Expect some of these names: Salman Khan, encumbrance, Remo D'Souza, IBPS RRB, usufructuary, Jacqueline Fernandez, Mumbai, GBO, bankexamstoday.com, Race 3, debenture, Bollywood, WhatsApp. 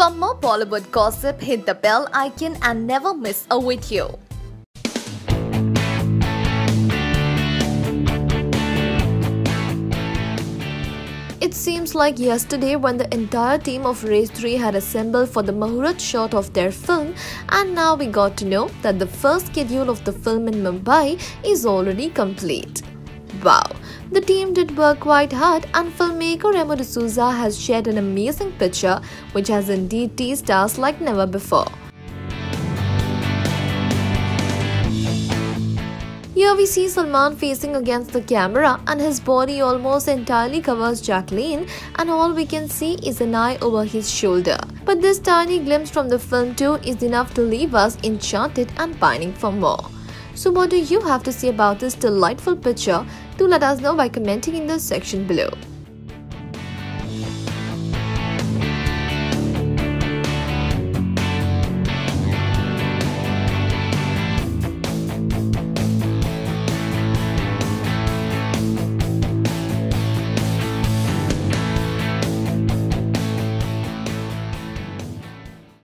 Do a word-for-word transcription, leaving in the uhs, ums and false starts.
For more Bollywood gossip, hit the bell icon and never miss a video. It seems like yesterday when the entire team of Race three had assembled for the Muhurat shot of their film, and now we got to know that the first schedule of the film in Mumbai is already complete. Wow, the team did work quite hard, and filmmaker Remo D'Souza has shared an amazing picture which has indeed teased us like never before. Here we see Salman facing against the camera and his body almost entirely covers Jacqueline, and all we can see is an eye over his shoulder. But this tiny glimpse from the film too is enough to leave us enchanted and pining for more. So what do you have to say about this delightful picture? Do let us know by commenting in the section below.